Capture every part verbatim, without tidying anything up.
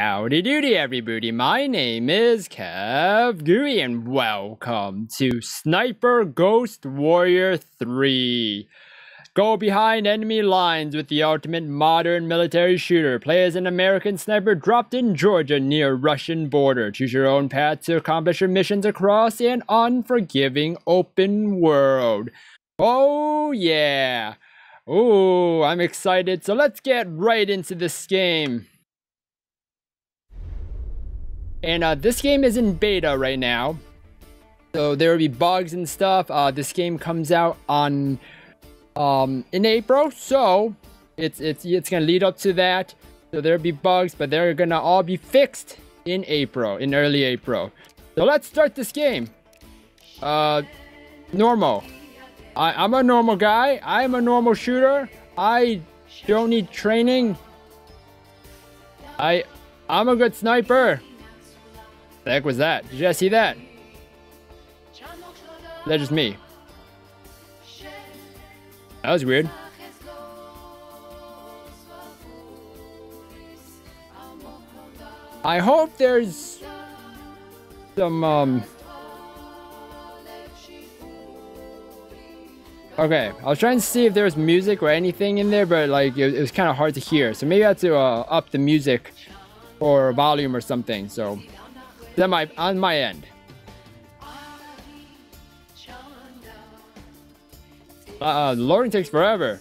Howdy doody everybody, my name is KevGuuey and welcome to Sniper Ghost Warrior three. Go behind enemy lines with the ultimate modern military shooter. Play as an American sniper dropped in Georgia near Russian border. Choose your own path to accomplish your missions across an unforgiving open world. Oh yeah. Ooh, I'm excited. So let's get right into this game. And uh, this game is in beta right now, so there will be bugs and stuff. Uh, this game comes out on um, in April, so it's it's it's gonna lead up to that. So there'll be bugs, but they're gonna all be fixed in April, in early April. So let's start this game. Uh, normal. I, I'm a normal guy. I'm a normal shooter. I don't need training. I I'm a good sniper. The heck was that? Did you guys see that? That's just me. That was weird. I hope there's some, um... okay, I was trying to see if there was music or anything in there, but like, it, it was kind of hard to hear. So maybe I have to uh, up the music or volume or something, so... on my, on my end. Uh, loading takes forever.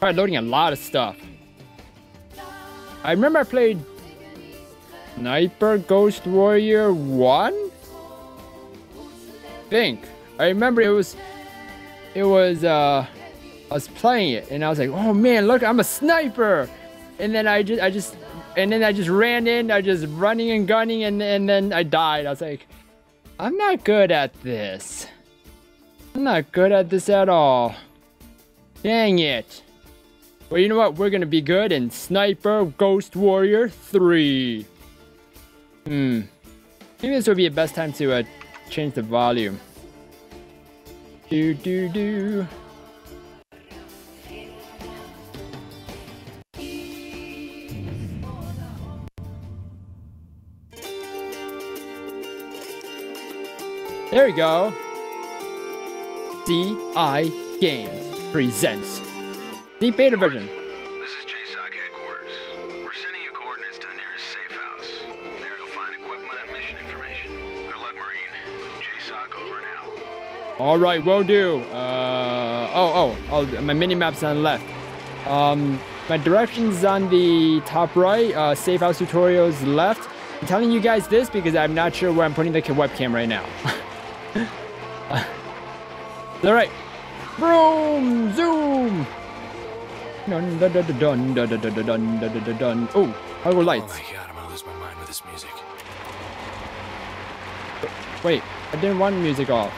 Alright, loading a lot of stuff. I remember I played Sniper Ghost Warrior one? I think. I remember it was, it was, uh, I was playing it and I was like, oh man, look, I'm a sniper! And then I just, I just, And then I just ran in, I was just running and gunning, and, and then I died. I was like, I'm not good at this. I'm not good at this at all. Dang it. Well, you know what? We're going to be good in Sniper Ghost Warrior three. Hmm. Maybe this would be the best time to uh, change the volume. Do, do, do. There we go. C I Games presents the beta version. This is J S O C headquarters. We're sending you coordinates to the nearest safe house. There you'll find equipment and mission information. Good luck, Marine. J S O C over now. All right, will do. Uh, oh, oh, oh, my mini map's on the left. Um, my directions on the top right. Uh, safe house tutorials left. I'm telling you guys this because I'm not sure where I'm putting the webcam right now. All right, boom, zoom. Dun dun dun dun dun dun dun dun dun dun dun. Oh, how are lights? Oh my god, I'm gonna lose my mind with this music. Wait, I didn't want music off.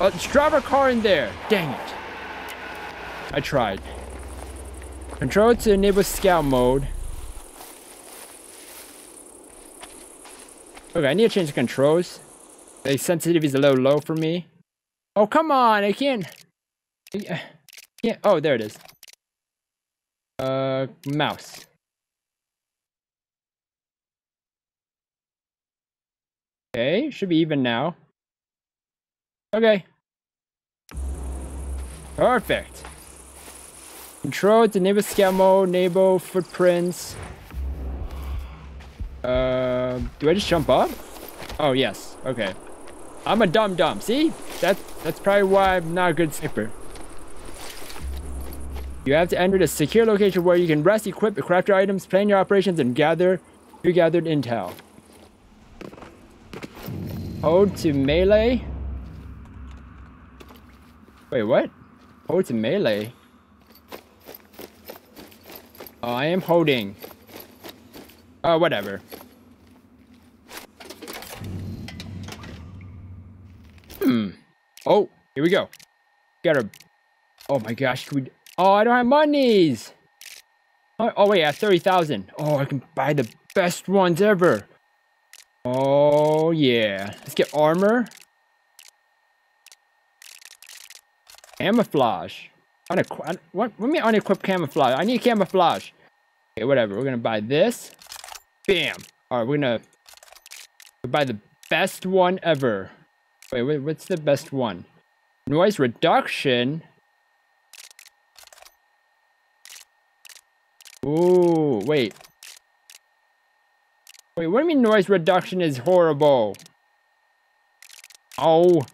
Uh, let's drive our car in there. Dang it! I tried. Control to enable scout mode. Okay, I need to change the controls. The sensitivity is a little low for me. Oh, come on, I can't... I can't... Oh, there it is. Uh, mouse. Okay, should be even now. Okay. Perfect. Control to enable scout mode, enable footprints. Uh, do I just jump up? Oh, yes. Okay. I'm a dum-dum. See? That's, that's probably why I'm not a good sniper. You have to enter the secure location where you can rest, equip, craft your items, plan your operations, and gather your gathered intel. Hold to melee? Wait, what? Hold to melee? Oh, I am holding. Oh, uh, whatever. Hmm. Oh, here we go. Gotta. Oh my gosh. We... Oh, I don't have monies. Oh, oh wait, I have thirty thousand. Oh, I can buy the best ones ever. Oh, yeah. Let's get armor. Camouflage. Unequ- what? What do you mean unequipped camouflage? I need camouflage. Okay, whatever. We're gonna buy this. Bam. All right, we're gonna buy the best one ever. Wait, wait, what's the best one? Noise reduction. Ooh, wait. Wait, what do you mean noise reduction is horrible? Oh.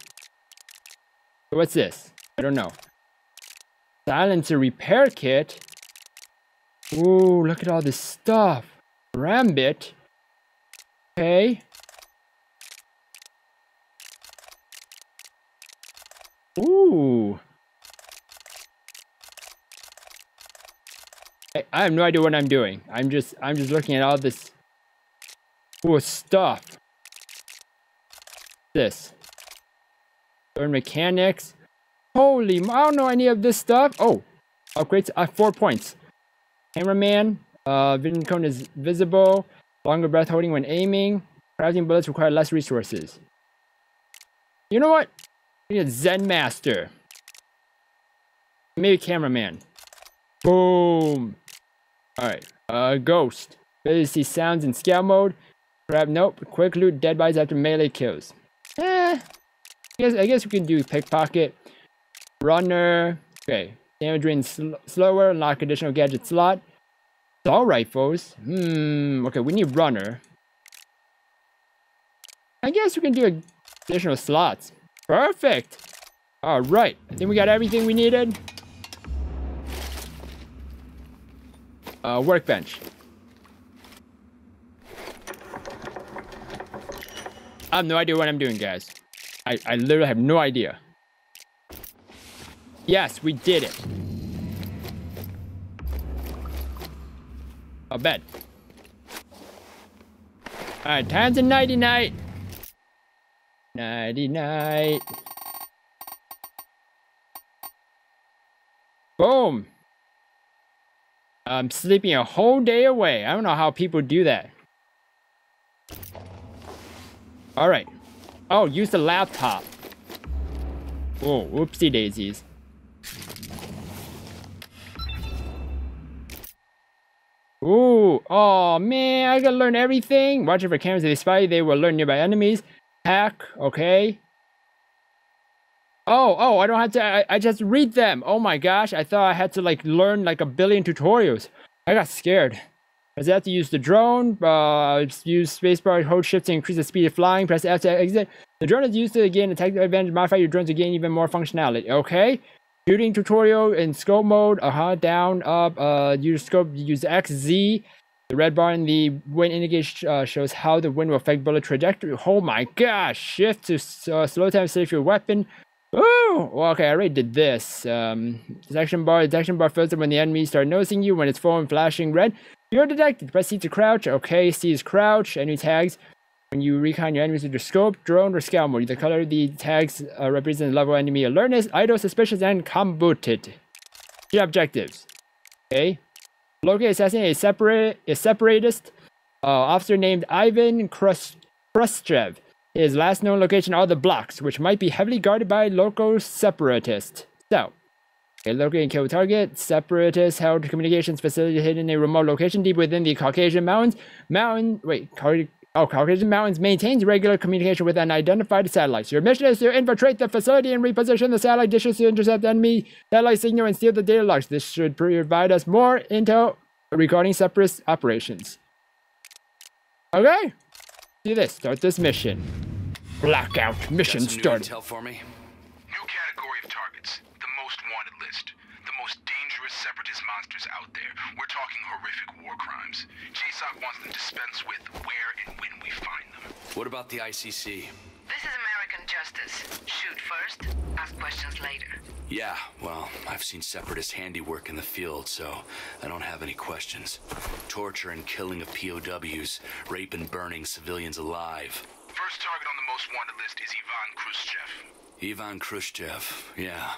What's this? I don't know. Silencer repair kit. Ooh, look at all this stuff. Rambit. Okay. Ooh. I have no idea what I'm doing. I'm just, I'm just looking at all this cool stuff. This. Learn mechanics. Holy, I don't know any of this stuff. Oh, upgrades. Uh, four points. Cameraman. Uh, vision cone is visible. Longer breath holding when aiming. Crafting bullets require less resources. You know what? We need a Zen Master. Maybe cameraman. Boom. All right. Uh, ghost. Ability to see sounds in scout mode. Grab. Nope. Quick loot. Dead bodies after melee kills. Eh. I guess, I guess we can do pickpocket. Runner. Okay. Damage drains sl slower. Unlock additional gadget slot. Saw rifles. Hmm. Okay, we need runner. I guess we can do additional slots. Perfect. All right. I think we got everything we needed. Uh, workbench. I have no idea what I'm doing, guys. I, I literally have no idea. Yes, we did it. A bed. Alright, time to nighty night. Nighty night. Boom. I'm sleeping a whole day away. I don't know how people do that. Alright. Oh, use the laptop. Oh, whoopsie daisies. Ooh, oh man, I gotta learn everything. Watch out for cameras. If they spy you, they will learn nearby enemies. Hack, okay. Oh, oh, I don't have to, I, I just read them. Oh my gosh, I thought I had to like learn like a billion tutorials. I got scared. I have to use the drone, uh, use spacebar, hold shift to increase the speed of flying, press F to exit. The drone is used to gain a tactical advantage, modify your drone to gain even more functionality. Okay. Shooting tutorial in scope mode, uh-huh, down, up, uh, use scope, use X, Z. The red bar in the wind indicator uh, shows how the wind will affect bullet trajectory. Oh my gosh, shift to uh, slow time, select your weapon. Ooh, well, okay, I already did this. Um, detection bar, detection bar fills up when the enemies start noticing you. When it's full and flashing red, you're detected. Press C to crouch. Okay, C is crouch. Enemy tags. When you recon your enemies with your scope, drone, or scout mode, the color of the tags uh, represents the level of enemy alertness, idle, suspicious, and combated. Key objectives. Okay. Locate, assassinate a separate a separatist uh, officer named Ivan Khrushchev. His last known location are the blocks, which might be heavily guarded by local separatists. So, okay, locate and kill target. Separatists held communications facility hidden in a remote location deep within the Caucasian Mountains. Mountain, wait, Car oh, Caucasian Mountains maintains regular communication with unidentified satellites. Your mission is to infiltrate the facility and reposition the satellite dishes to intercept enemy satellite signal and steal the data logs. This should provide us more intel regarding separatist operations. Okay, do this. Start this mission. Blackout mission started. New intel for me. New category of targets. The most wanted list. The most dangerous separatist monsters out there. We're talking horrific war crimes. J SOC wants them to dispense with where and when we find them. What about the I C C? This is American justice. Shoot first, ask questions later. Yeah, well, I've seen separatist handiwork in the field, so I don't have any questions. Torture and killing of P O Ws, rape and burning civilians alive. First target on the most wanted list is Ivan Khrushchev. Ivan Khrushchev, yeah.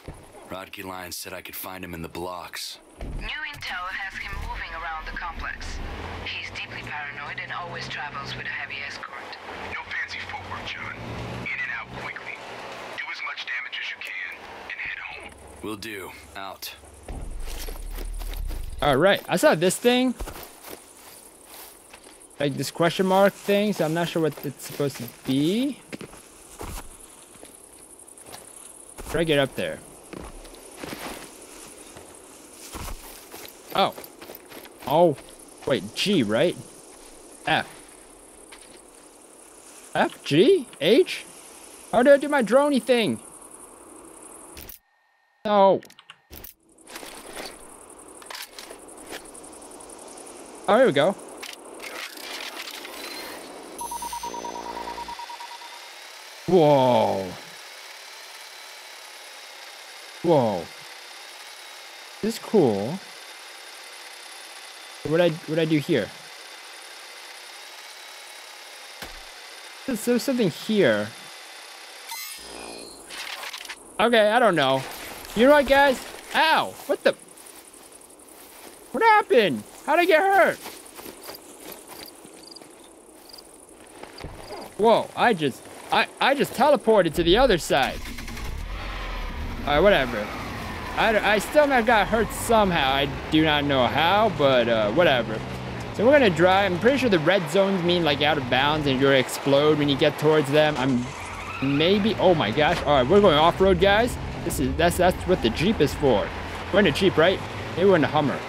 Rodkey Lyon said I could find him in the blocks. New intel has him moving around the complex. He's deeply paranoid and always travels with a heavy escort. No fancy footwork, John. In and out quickly. Do as much damage as you can and head home. Will do. Out. All right. I saw this thing. Like this question mark thing, so I'm not sure what it's supposed to be. Try to get up there. Oh. Oh. Wait, G, right? F. F? G? H? How do I do my droney thing? No. Oh, here we go. Whoa. Whoa. This is cool. What I what I do here? There's, there's something here. Okay, I don't know. You know what, guys? Ow! What the? What happened? How'd I get hurt? Whoa! I just I I just teleported to the other side. All right, whatever. I, I still got hurt somehow. I do not know how, but uh, whatever. So we're gonna drive. I'm pretty sure the red zones mean like out of bounds and you're gonna explode when you get towards them. I'm maybe, oh my gosh. All right, we're going off-road, guys. This is, that's, that's what the Jeep is for. We're in a Jeep, right? Maybe we're in a Hummer.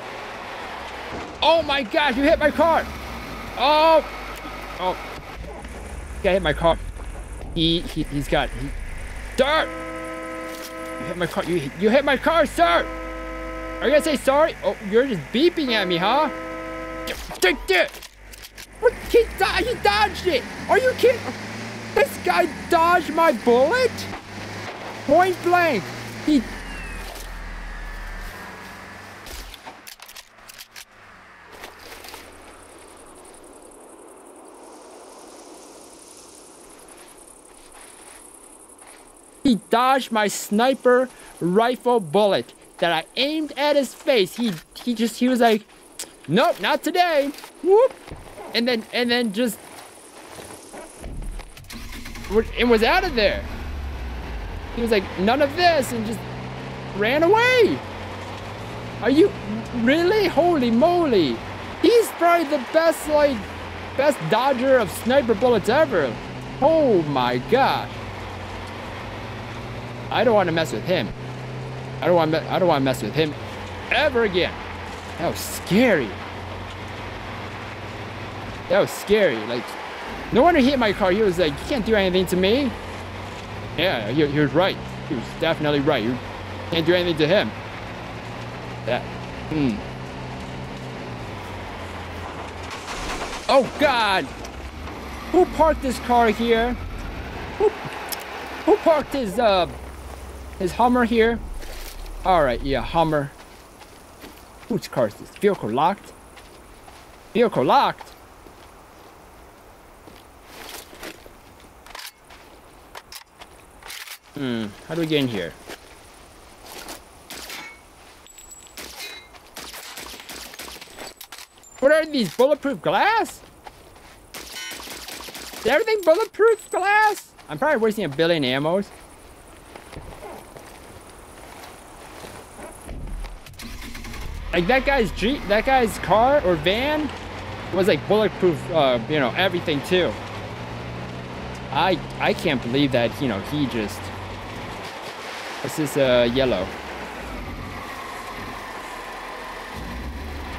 Oh my gosh, you hit my car. Oh, oh. Guy hit my car. He, he, he's got, he, dirt. You hit my car. You, you hit my car, sir! Are you gonna say sorry? Oh, you're just beeping at me, huh? Take it! What? He, he dodged it! Are you kidding? This guy dodged my bullet? Point blank! He... He dodged my sniper rifle bullet that I aimed at his face. He he just he was like, nope, not today. Whoop, and then and then just it was out of there. He was like, none of this, and just ran away. Are you really? Holy moly! He's probably the best like best dodger of sniper bullets ever. Oh my gosh. I don't want to mess with him. I don't want. I don't want to mess with him ever again. That was scary. That was scary. Like, no wonder he hit my car. He was like, "You can't do anything to me." Yeah, he, he was right. He was definitely right. You can't do anything to him. That. Hmm. Oh God! Who parked this car here? Who, who parked his uh? His Hummer here. All right, yeah, Hummer. Whose car is this? Vehicle locked? Vehicle locked? Hmm, how do we get in here? What are these, bulletproof glass? Is everything bulletproof glass? I'm probably wasting a billion ammos. Like that guy's Jeep, that guy's car or van was like bulletproof, uh, you know, everything too. I I can't believe that, you know, he just... What's this uh, yellow?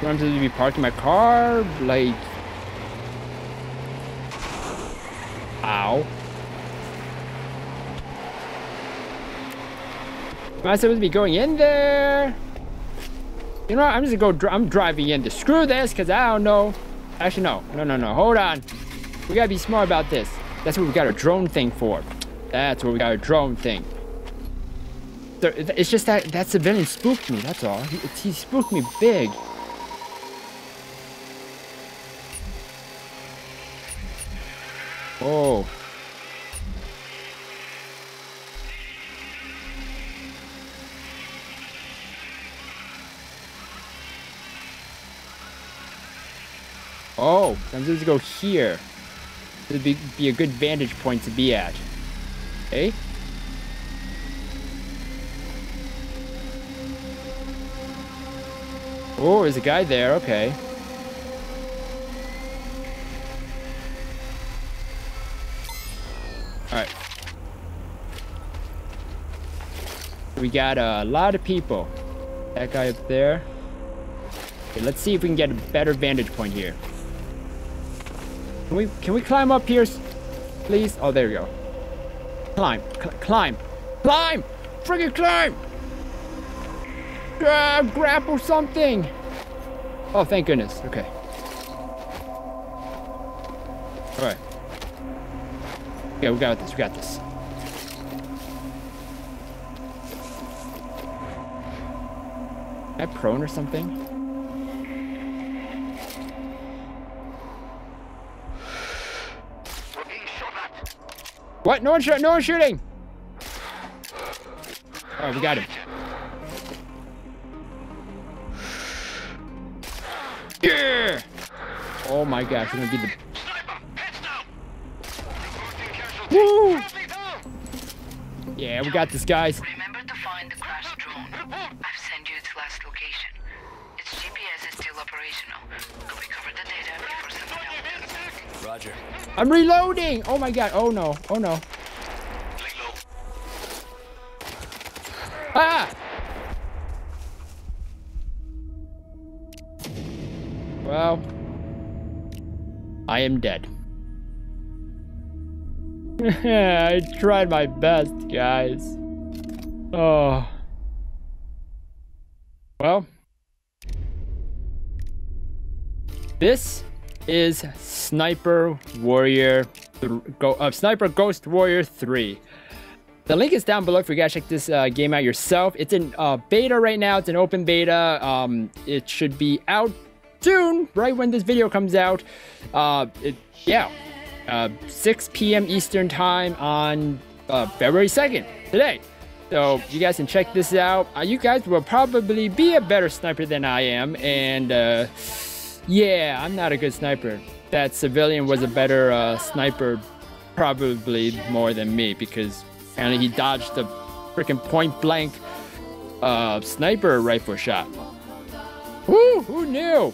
Do I'm supposed to be parking my car? Like... Ow. Am I supposed to be going in there? You know what, I'm just gonna go, dr I'm driving in to screw this, cause I don't know. Actually, no, no, no, no, hold on. We gotta be smart about this. That's what we got our drone thing for. That's what we got our drone thing. So it's just that, that civilian spooked me, that's all. He, he spooked me big. Oh. Oh, I'm supposed to go here. It'd be, be a good vantage point to be at. Okay. Oh, there's a guy there, okay. Alright. We got a lot of people. That guy up there. Okay, let's see if we can get a better vantage point here. Can we can we climb up here, please? Oh, there we go. Climb, cl climb, climb, friggin' climb! Uh, grab or something. Oh, thank goodness. Okay. All right. Yeah, we got this. We got this. Am I prone or something? What? No one shooting! No one shooting! All right, we got him. Yeah! Oh my gosh, we're gonna get the. Woo! Yeah, we got this, guys. Remember to find the crashed drone. I've sent you its last location. Its G P S is still operational. I'll recover the data before someone else does. Roger. I'm reloading! Oh my god! Oh no! Oh no! Ah! Well, I am dead. I tried my best, guys. Oh. Well. This is Sniper Warrior, go uh, Sniper Ghost Warrior three. The link is down below if you guys check this uh, game out yourself. It's in uh, beta right now. It's an open beta. Um, it should be out soon, right when this video comes out. Uh, it, yeah, uh, six P M Eastern time on uh, February second, today. So you guys can check this out. Uh, you guys will probably be a better sniper than I am, and uh, yeah, I'm not a good sniper. That civilian was a better uh, sniper, probably more than me, because apparently he dodged a freaking point-blank uh, sniper rifle shot. Woo, who knew?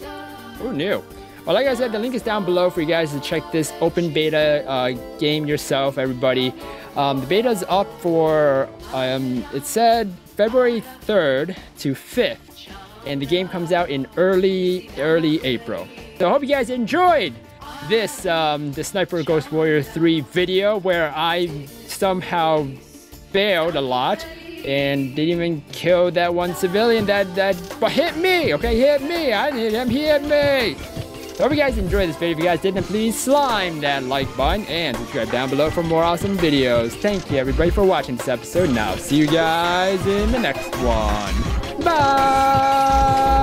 Who knew? Well, like I said, the link is down below for you guys to check this open beta uh, game yourself, everybody. Um, the beta's up for, um, it said February third to fifth, and the game comes out in early, early April. So I hope you guys enjoyed this, um, the Sniper Ghost Warrior three video, where I somehow failed a lot and didn't even kill that one civilian that that hit me. Okay, he hit me. I didn't hit him. He hit me. So hope you guys enjoyed this video. If you guys didn't, please slime that like button and subscribe down below for more awesome videos. Thank you everybody for watching this episode. Now, see you guys in the next one. Bye.